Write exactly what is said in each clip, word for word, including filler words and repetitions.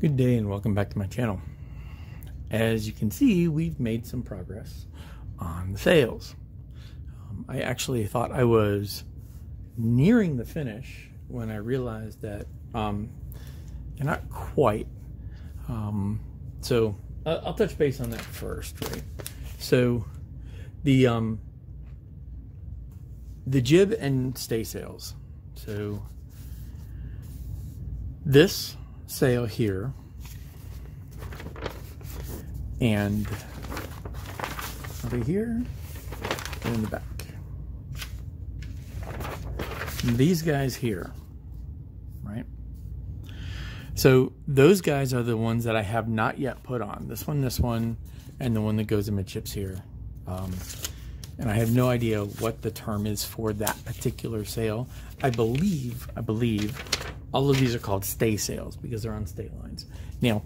Good day and welcome back to my channel. As you can see, we've made some progress on the sails. Um, I actually thought I was nearing the finish when I realized that um, they're not quite. Um, so uh, I'll touch base on that first, right? So the, um, the jib and stay sails. So this sail here and over here and in the back. And these guys here, right? So those guys are the ones that I have not yet put on. This one, this one, and the one that goes amidships here. Um, and I have no idea what the term is for that particular sail. I believe, I believe, all of these are called stay sails because they're on stay lines. Now,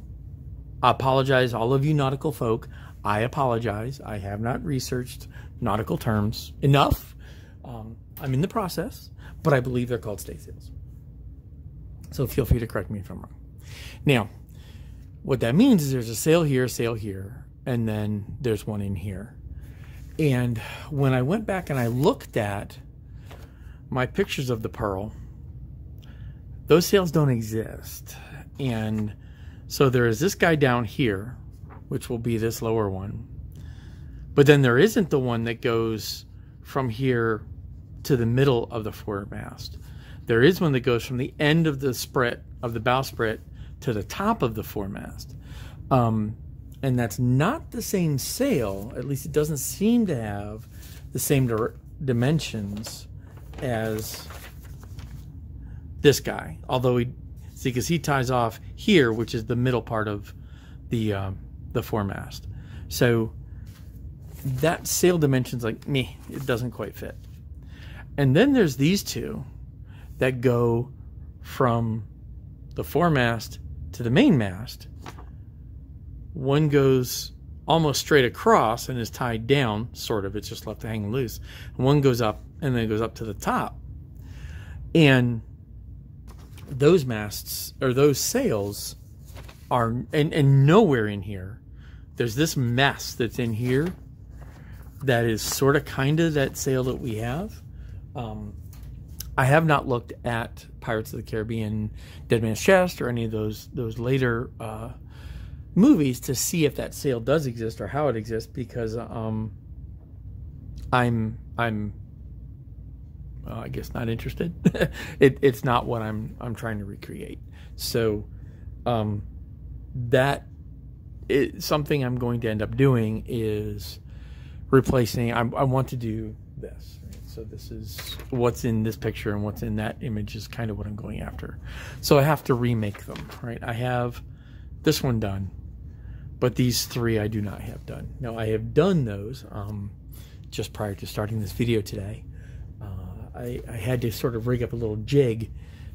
I apologize, all of you nautical folk. I apologize. I have not researched nautical terms enough. Um, I'm in the process, but I believe they're called stay sails. So feel free to correct me if I'm wrong. Now, what that means is there's a sail here, sail here, and then there's one in here. And when I went back and I looked at my pictures of the Pearl, those sails don't exist. And so there is this guy down here, which will be this lower one. But then there isn't the one that goes from here to the middle of the foremast. There is one that goes from the end of the sprit, of the bowsprit, to the top of the foremast. Um, and that's not the same sail, at least it doesn't seem to have the same dimensions as this guy, although he, see, because he ties off here, which is the middle part of the um, the foremast. So that sail dimension's like me, it doesn't quite fit. And then there's these two that go from the foremast to the mainmast. One goes almost straight across and is tied down, sort of. It's just left to hang loose. And one goes up and then it goes up to the top. And those masts or those sails are and, and nowhere in here. There's this mast that's in here that is sort of kind of that sail that we have. Um, I have not looked at Pirates of the Caribbean Dead Man's Chest or any of those those later uh, movies to see if that sail does exist or how it exists, because um, I'm I'm Uh, I guess not interested. it, it's not what I'm I'm trying to recreate. So um, that is something I'm going to end up doing is replacing. I, I want to do this. Right? So this is what's in this picture and what's in that image is kind of what I'm going after. So I have to remake them. Right? I have this one done, but these three I do not have done. Now I have done those um, just prior to starting this video today. I, I had to sort of rig up a little jig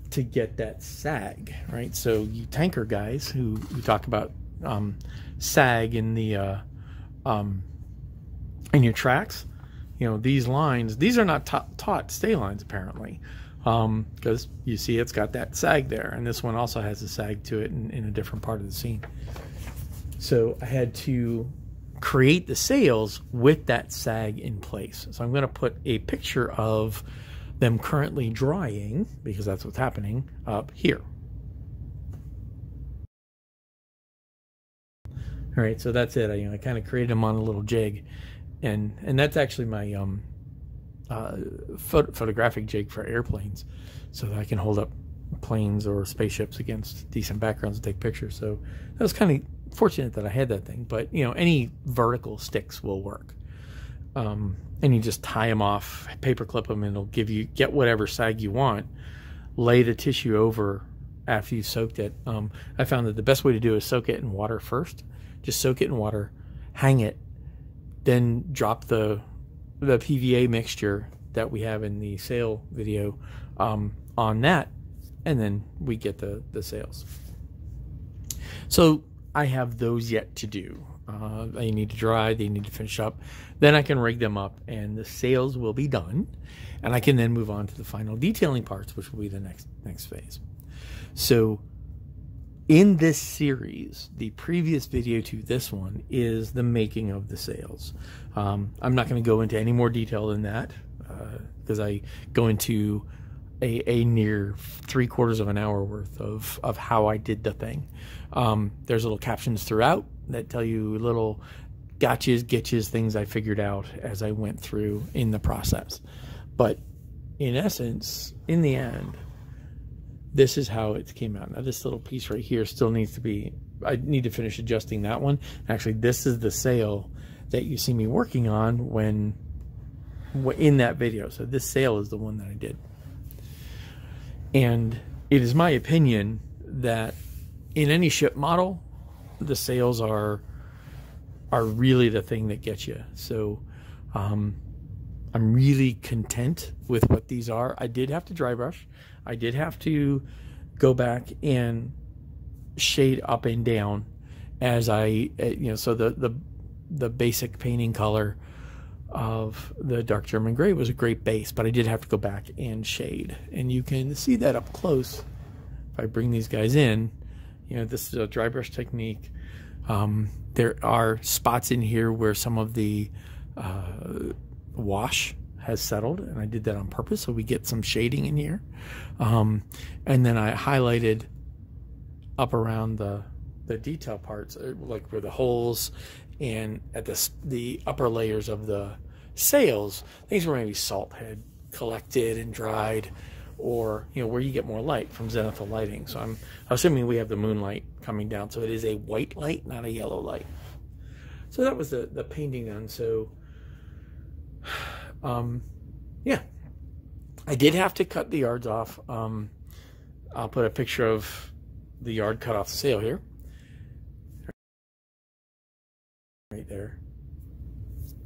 to get that sag, right? So you tanker guys who, who talk about um, sag in the uh, um, in your tracks, you know, these lines, these are not ta taut stay lines apparently, because um, you see it's got that sag there, and this one also has a sag to it in, in a different part of the scene. So I had to create the sails with that sag in place. So I'm going to put a picture of them currently drying, because that's what's happening, up here. All right, so that's it. I, you know, I kind of created them on a little jig, and and that's actually my um, uh, phot photographic jig for airplanes, so that I can hold up planes or spaceships against decent backgrounds and take pictures. So that was kind of fortunate that I had that thing, but you know, any vertical sticks will work. Um, and you just tie them off, paper clip them, and it'll give you, get whatever sag you want, lay the tissue over after you soaked it. Um, I found that the best way to do is soak it in water first, just soak it in water, hang it, then drop the, the P V A mixture that we have in the sail video um, on that, and then we get the, the sails. So I have those yet to do. Uh, they need to dry, they need to finish up. Then I can rig them up and the sails will be done. And I can then move on to the final detailing parts, which will be the next next phase. So in this series, the previous video to this one is the making of the sails. Um, I'm not going to go into any more detail than that because uh, I go into a, a near three quarters of an hour worth of, of how I did the thing. Um, there's little captions throughout that tell you little gotchas, getches, things I figured out as I went through in the process. But in essence, in the end, this is how it came out. Now this little piece right here still needs to be, I need to finish adjusting that one. Actually, this is the sail that you see me working on when in that video. So this sail is the one that I did. And it is my opinion that in any ship model, the sails are are really the thing that gets you. So um, I'm really content with what these are. I did have to dry brush. I did have to go back and shade up and down as I, you know, so the, the, the basic painting color of the dark German gray was a great base, but I did have to go back and shade. And you can see that up close. If I bring these guys in, you know, this is a dry brush technique. Um, there are spots in here where some of the uh, wash has settled, and I did that on purpose so we get some shading in here, um, and then I highlighted up around the the detail parts, like where the holes and at the the upper layers of the sails, things where maybe salt had collected and dried, or you know where you get more light from zenithal lighting. So I'm assuming we have the moonlight coming down, so it is a white light, not a yellow light. So that was the the painting done. So. Um, yeah, I did have to cut the yards off. Um, I'll put a picture of the yard cut off the sail here. Right there.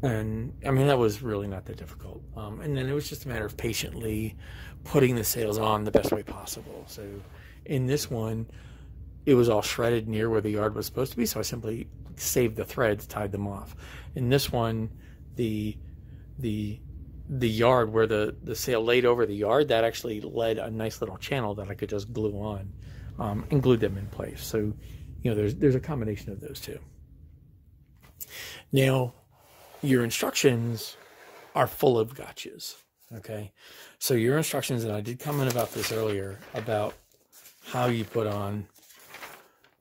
And I mean, that was really not that difficult. Um, and then it was just a matter of patiently putting the sails on the best way possible. So in this one, it was all shredded near where the yard was supposed to be. So I simply saved the threads, tied them off. In this one, the the the yard where the the sail laid over the yard, that actually led a nice little channel that I could just glue on, um, and glue them in place. So you know there's there's a combination of those two. Now your instructions are full of gotchas. Okay, so your instructions, and I did comment about this earlier about how you put on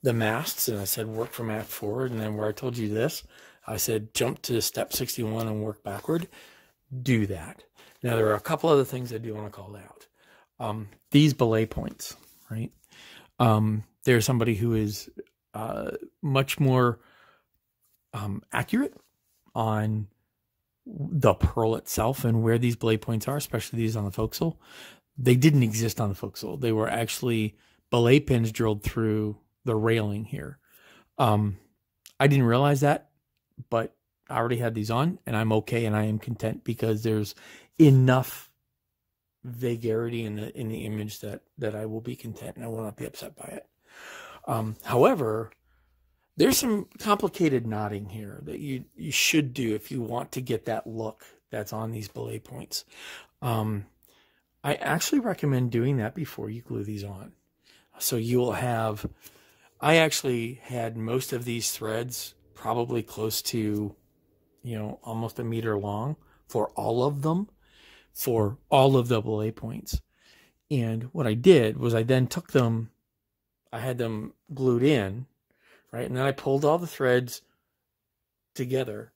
the masts, and I said work from aft forward, and then where I told you this, I said jump to step sixty-one and work backward. Do that. Now there are a couple other things I do want to call out. Um, these belay points, right? Um, there's somebody who is uh, much more um, accurate on the pearl itself and where these belay points are, especially these on the forecastle. They didn't exist on the forecastle. They were actually belay pins drilled through the railing here. Um, I didn't realize that, but I already had these on and I'm okay. And I am content because there's enough vagarity in the, in the image that, that I will be content and I will not be upset by it. Um, however, there's some complicated knotting here that you, you should do if you want to get that look that's on these belay points. Um, I actually recommend doing that before you glue these on. So you will have, I actually had most of these threads probably close to, you know, almost a meter long for all of them, for all of the belay points. And what I did was I then took them, I had them glued in, right? And then I pulled all the threads together.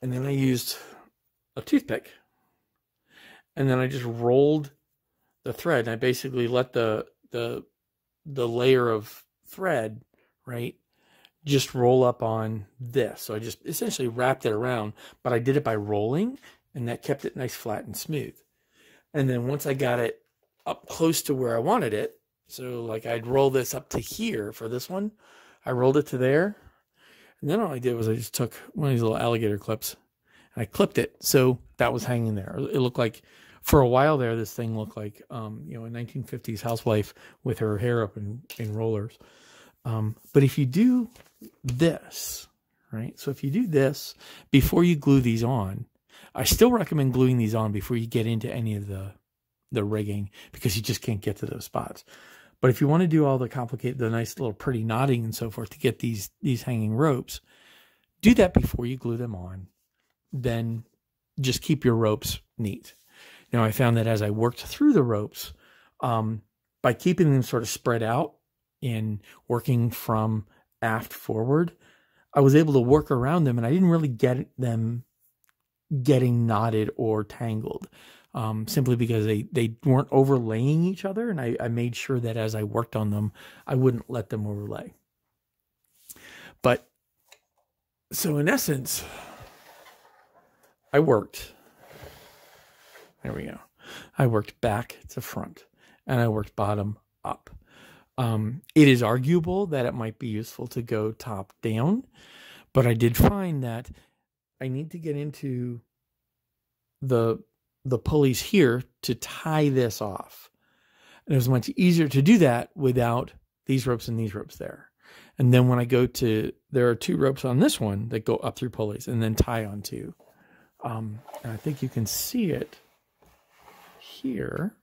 And then I used a toothpick. And then I just rolled the thread. And I basically let the, the, the layer of thread, right, just roll up on this. So I just essentially wrapped it around, but I did it by rolling, and that kept it nice, flat, and smooth. And then once I got it up close to where I wanted it, so like I'd roll this up to here for this one, I rolled it to there. And then all I did was I just took one of these little alligator clips and I clipped it. So that was hanging there. It looked like, for a while there, this thing looked like, um, you know, a nineteen fifties housewife with her hair up in, in rollers. Um, but if you do this, right? So if you do this before you glue these on, I still recommend gluing these on before you get into any of the, the rigging, because you just can't get to those spots. But if you want to do all the complicated, the nice little pretty knotting and so forth to get these, these hanging ropes, do that before you glue them on. Then just keep your ropes neat. Now, I found that as I worked through the ropes, um, by keeping them sort of spread out and working from aft forward, I was able to work around them, and I didn't really get them getting knotted or tangled, um, simply because they, they weren't overlaying each other. And I, I made sure that as I worked on them, I wouldn't let them overlay. But so in essence, I worked, there we go. I worked back to front and I worked bottom up. Um, it is arguable that it might be useful to go top down, but I did find that I need to get into the, the pulleys here to tie this off. And it was much easier to do that without these ropes and these ropes there. And then when I go to, there are two ropes on this one that go up through pulleys and then tie onto. Um, and I think you can see it here.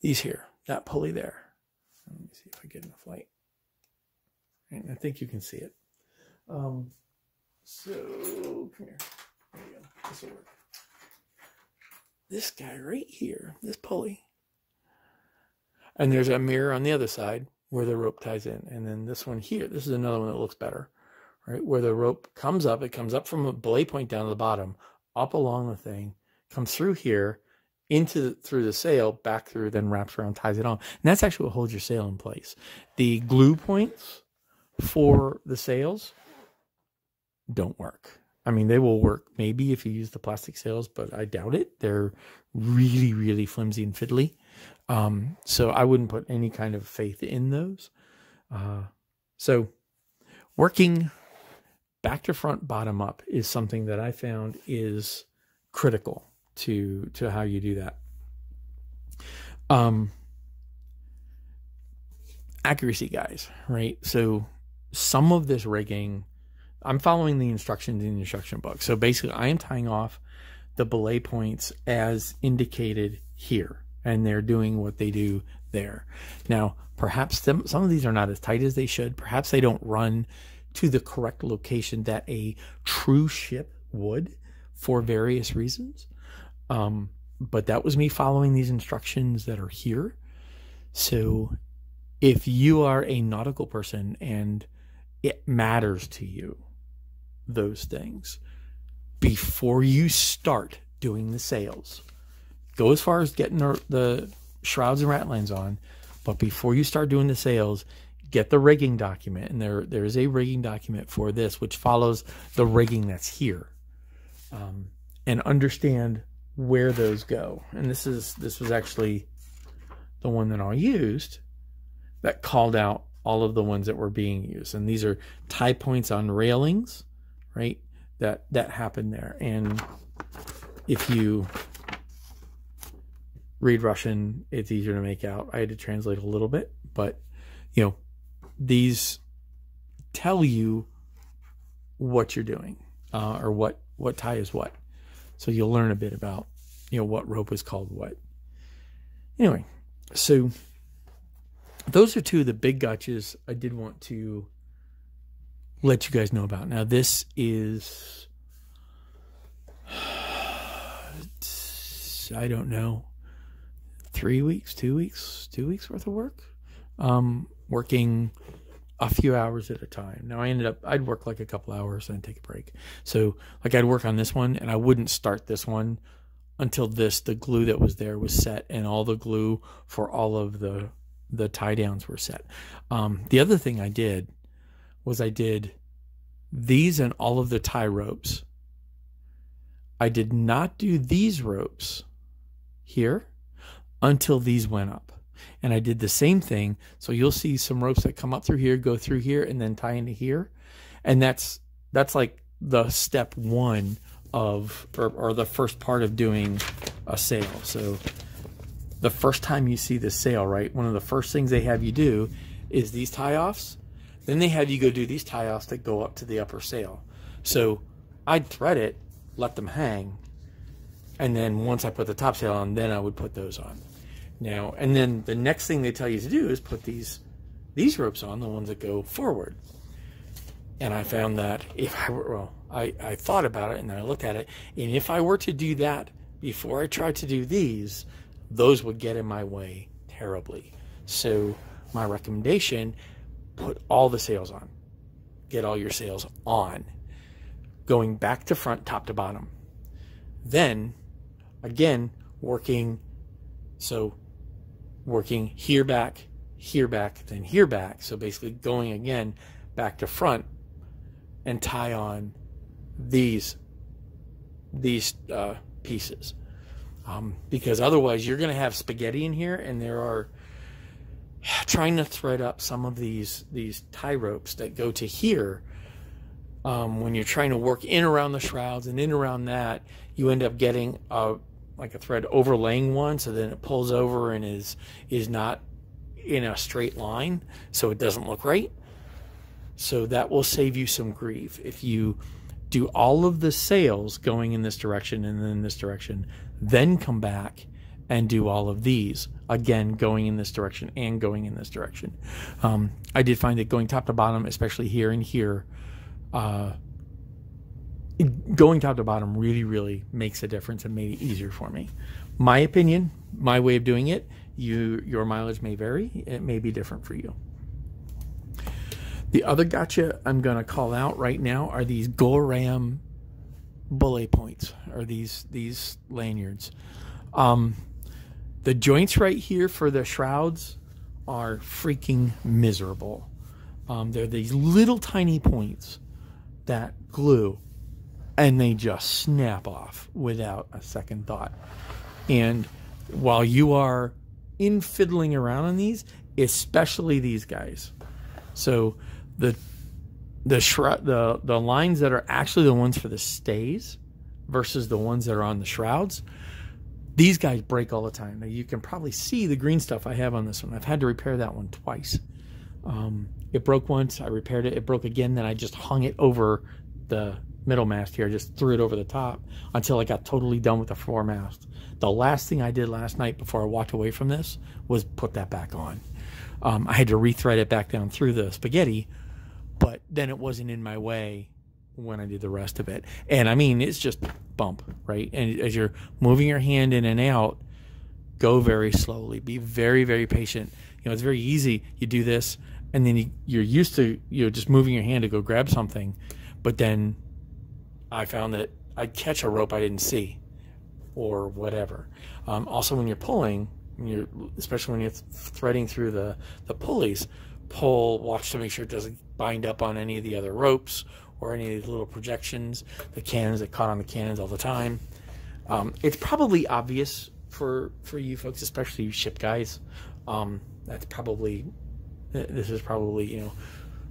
These here, that pulley there. Let me see if I get enough light. And I think you can see it. Um, So, come here. There we go. This will work. This guy right here, this pulley. And there's a mirror on the other side where the rope ties in. And then this one here, this is another one that looks better, right? Where the rope comes up, it comes up from a belay point down to the bottom, up along the thing, comes through here, into the, through the sail, back through, then wraps around, ties it on. And that's actually what holds your sail in place. The glue points for the sails don't work. I mean, they will work maybe if you use the plastic sails, but I doubt it. They're really, really flimsy and fiddly. Um, so I wouldn't put any kind of faith in those. Uh, so working back to front, bottom up is something that I found is critical to, to how you do that. Um, accuracy, guys, right? So some of this rigging, I'm following the instructions in the instruction book. So basically I am tying off the belay points as indicated here, and they're doing what they do there. Now, perhaps them, some of these are not as tight as they should. Perhaps they don't run to the correct location that a true ship would for various reasons. Um, but that was me following these instructions that are here. So if you are a nautical person and it matters to you, those things, before you start doing the sails, go as far as getting the, the shrouds and ratlines on, but before you start doing the sails, get the rigging document. And there there is a rigging document for this which follows the rigging that's here, um, and understand where those go. And this is this was actually the one that I used that called out all of the ones that were being used. And these are tie points on railings, right? That, that happened there. And if you read Russian, it's easier to make out. I had to translate a little bit, but you know, these tell you what you're doing, uh, or what, what tie is what. So you'll learn a bit about, you know, what rope is called what. Anyway, so those are two of the big gotchas I did want to let you guys know about. Now, this is, I don't know, three weeks, two weeks, two weeks worth of work, um, working a few hours at a time. Now, I ended up, I'd work like a couple hours and take a break. So, like, I'd work on this one, and I wouldn't start this one until this, the glue that was there was set, and all the glue for all of the the tie downs were set. Um, the other thing I did was I did these and all of the tie ropes. I did not do these ropes here until these went up. And I did the same thing. So you'll see some ropes that come up through here, go through here, and then tie into here. And that's, that's like the step one of, or, or the first part of doing a sail. So the first time you see the sail, right, one of the first things they have you do is these tie-offs. Then they have you go do these tie-offs that go up to the upper sail. So I'd thread it, let them hang, and then once I put the topsail on, then I would put those on. Now, and then the next thing they tell you to do is put these these ropes on, the ones that go forward. And I found that if I were, well, I, I thought about it and then I looked at it, and if I were to do that before I tried to do these, those would get in my way terribly. So my recommendation, put all the sails on. Get all your sails on. Going back to front, top to bottom. Then, again, working, so working here back, here back, then here back. So basically going again back to front and tie on these, these uh, pieces. Um, because otherwise you're going to have spaghetti in here, and there are, trying to thread up some of these these tie ropes that go to here, um, when you're trying to work in around the shrouds and in around that, you end up getting a like a thread overlaying one, so then it pulls over and is is not in a straight line, so it doesn't look right. So that will save you some grief if you do all of the sails going in this direction and then in this direction, then come back and do all of these again, going in this direction and going in this direction. Um, I did find that going top to bottom, especially here and here, uh, going top to bottom really, really makes a difference and made it easier for me. My opinion, my way of doing it. You, your mileage may vary. It may be different for you. The other gotcha I'm going to call out right now are these Goram bullet points, or these these lanyards. Um, The joints right here for the shrouds are freaking miserable. Um, they're these little tiny points that glue, and they just snap off without a second thought. And while you are in fiddling around on these, especially these guys, so the the shroud, the the lines that are actually the ones for the stays versus the ones that are on the shrouds, these guys break all the time. Now you can probably see the green stuff I have on this one. I've had to repair that one twice. Um, it broke once, I repaired it, it broke again, then I just hung it over the middle mast here, I just threw it over the top until I got totally done with the fore mast. The last thing I did last night before I walked away from this was put that back on. Um, I had to re-thread it back down through the spaghetti, but then it wasn't in my way when I did the rest of it. And I mean, it's just bump, right? And as you're moving your hand in and out, go very slowly, be very, very patient. You know, it's very easy. You do this and then you, you're used to, you know, just moving your hand to go grab something. But then I found that I'd catch a rope I didn't see or whatever. Um, also when you're pulling, when you're, especially when you're threading through the, the pulleys, pull, watch to make sure it doesn't bind up on any of the other ropes or any of these little projections, the cannons that caught on the cannons all the time. Um, it's probably obvious for, for you folks, especially you ship guys. Um, that's probably, this is probably, you know,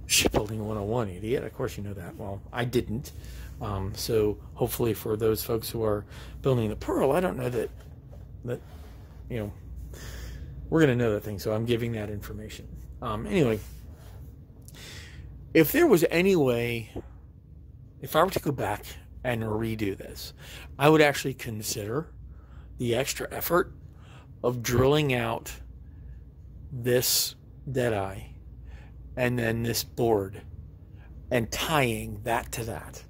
shipbuilding one oh one, idiot. Of course you know that. Well, I didn't. Um, so hopefully for those folks who are building the Pearl, I don't know that, that you know, we're going to know that thing. So I'm giving that information. Um, anyway, if there was any way, if I were to go back and redo this, I would actually consider the extra effort of drilling out this deadeye and then this board and tying that to that.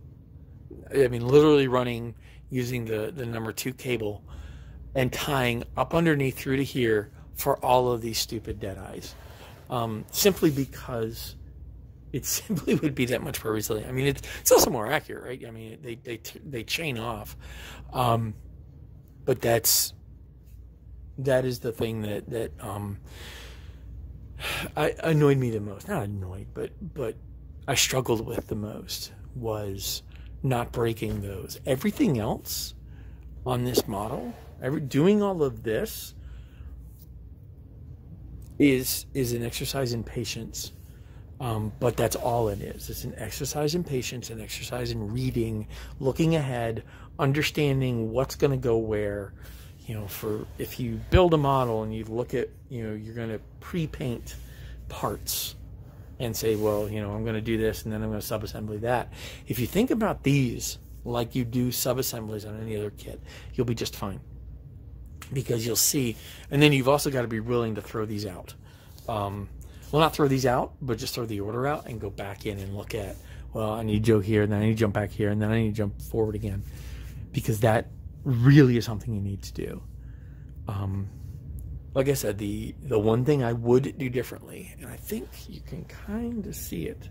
I mean, literally running, using the, the number two cable and tying up underneath through to here for all of these stupid deadeyes. Um, simply because it simply would be that much more resilient. I mean, it's, it's also more accurate, right? I mean, they they they chain off, um, but that's that is the thing that that um, I, annoyed me the most. Not annoyed, but but I struggled with the most was not breaking those. Everything else on this model, every, doing all of this is is an exercise in patience. Um, but that's all it is. It's an exercise in patience, an exercise in reading, looking ahead, understanding what's going to go where. You know, for if you build a model and you look at, you know, you're going to pre-paint parts and say, well, you know, I'm going to do this and then I'm going to sub-assembly that. If you think about these like you do sub-assemblies on any other kit, you'll be just fine. because you'll see. And then you've also got to be willing to throw these out. Um, well, not throw these out, but just throw the order out and go back in and look at, well, I need to go here, and then I need to jump back here, and then I need to jump forward again, because that really is something you need to do. Um, like I said, the, the one thing I would do differently, and I think you can kind of see it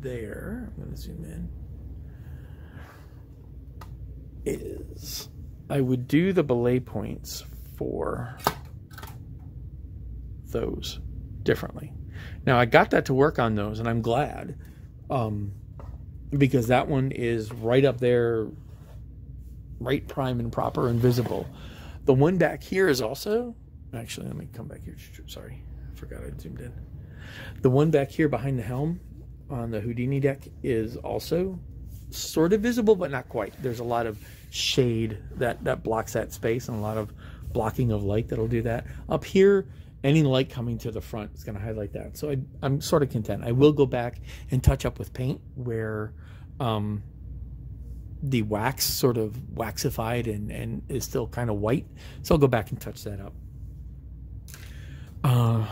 there, I'm gonna zoom in, is I would do the belay points for those differently. Now, I got that to work on those, and I'm glad, um, because that one is right up there, right prime and proper and visible. The one back here is also, actually, let me come back here. Sorry, I forgot I zoomed in. The one back here behind the helm on the Houdini deck is also sort of visible, but not quite. There's a lot of shade that, that blocks that space, and a lot of blocking of light that'll do that. Up here, any light coming to the front is going to highlight that. So I, I'm sort of content. I will go back and touch up with paint where um, the wax sort of waxified and, and is still kind of white. So I'll go back and touch that up. Uh,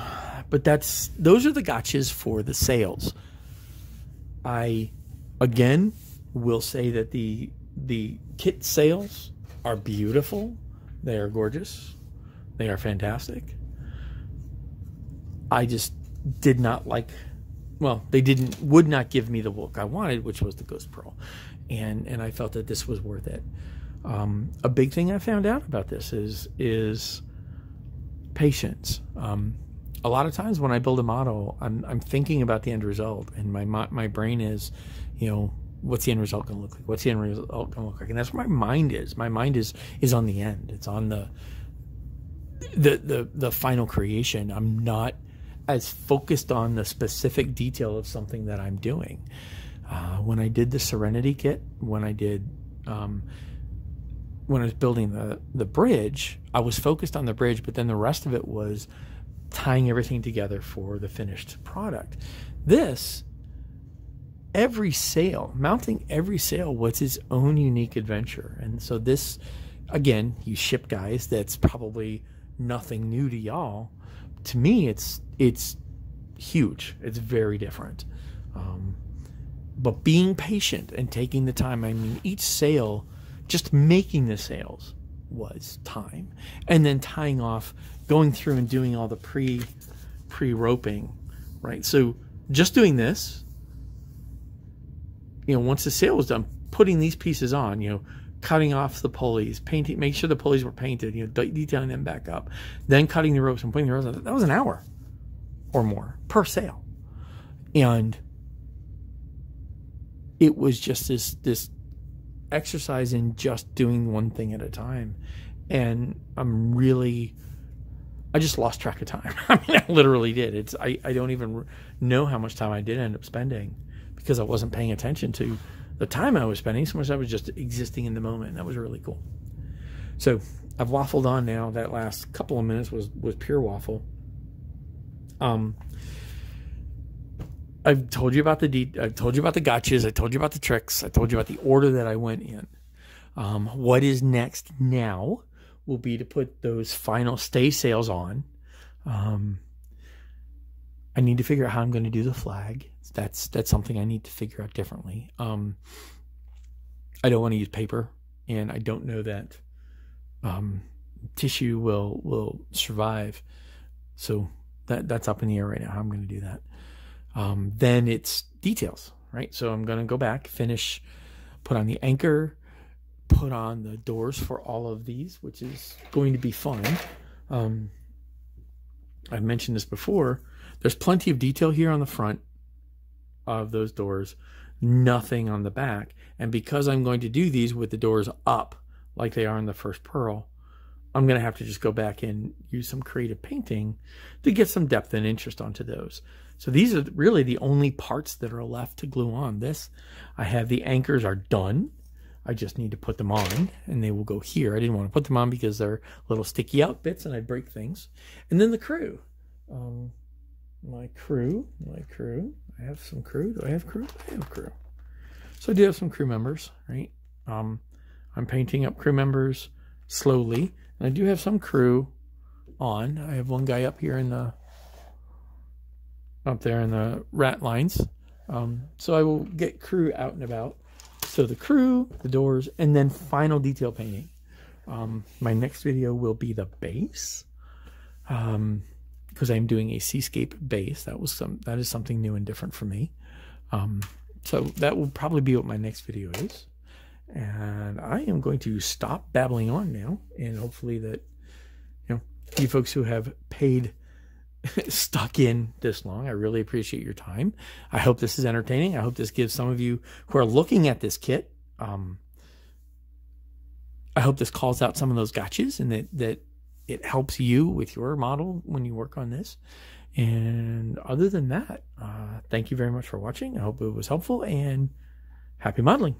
but that's those are the gotchas for the sails. I, again, will say that the, the kit sails are beautiful. They are gorgeous. They are fantastic. I just did not like, well, they didn't, would not give me the look I wanted, which was the Ghost Pearl. And, and I felt that this was worth it. Um, a big thing I found out about this is, is patience. Um, a lot of times when I build a model, I'm, I'm thinking about the end result, and my, my brain is, you know, what's the end result going to look like? What's the end result going to look like? And that's where my mind is. My mind is, is on the end. It's on the, the, the, the final creation. I'm not as focused on the specific detail of something that I'm doing. Uh, when I did the Serenity kit, when I did, um, when I was building the, the bridge, I was focused on the bridge, but then the rest of it was tying everything together for the finished product. This, every sail, mounting every sail was its own unique adventure. And so this, again, you ship guys, that's probably nothing new to y'all. To me, it's, it's huge. It's very different. Um, But being patient and taking the time, I mean, each sail, just making the sails was time. And then tying off, going through and doing all the pre, pre-roping, right? So just doing this, you know, once the sail was done, putting these pieces on, you know, cutting off the pulleys, painting, make sure the pulleys were painted, you know, detailing them back up, then cutting the ropes and putting the ropes on. That was an hour or more per sail. And it was just this this exercise in just doing one thing at a time, and I'm really, I just lost track of time. I mean, I literally did. It's I I don't even know how much time I did end up spending, because I wasn't paying attention to the time I was spending. So much I was just existing in the moment, and that was really cool. So I've waffled on now. That last couple of minutes was was pure waffle. Um. I've told you about the de I told you about the gotchas. I told you about the tricks. I told you about the order that I went in. Um, what is next now will be to put those final stay sails on. Um, I need to figure out how I'm going to do the flag. That's that's something I need to figure out differently. Um, I don't want to use paper, and I don't know that um, tissue will will survive. So that that's up in the air right now. How I'm going to do that. Um, then it's details, right? So I'm going to go back, finish, put on the anchor, put on the doors for all of these, which is going to be fun. Um, I've mentioned this before. There's plenty of detail here on the front of those doors, nothing on the back. And because I'm going to do these with the doors up like they are in the first Pearl, I'm going to have to just go back and use some creative painting to get some depth and interest onto those. So these are really the only parts that are left to glue on. This, I have the anchors are done. I just need to put them on, and they will go here. I didn't want to put them on because they're little sticky out bits, and I'd break things. And then the crew. Um, my crew, my crew. I have some crew. Do I have crew? I have crew. So I do have some crew members, right? Um, I'm painting up crew members slowly. I do have some crew on. I have one guy up here in the, up there in the rat lines. Um, so I will get crew out and about. So the crew, the doors, and then final detail painting. Um, my next video will be the base, um, because I'm doing a seascape base. That was some, that is something new and different for me. Um, so that will probably be what my next video is. And I am going to stop babbling on now, and hopefully that, you know, you folks who have paid stuck in this long, I really appreciate your time. I hope this is entertaining. I hope this gives some of you who are looking at this kit, um, I hope this calls out some of those gotchas, and that, that it helps you with your model when you work on this. And other than that, uh, thank you very much for watching. I hope it was helpful, and happy modeling.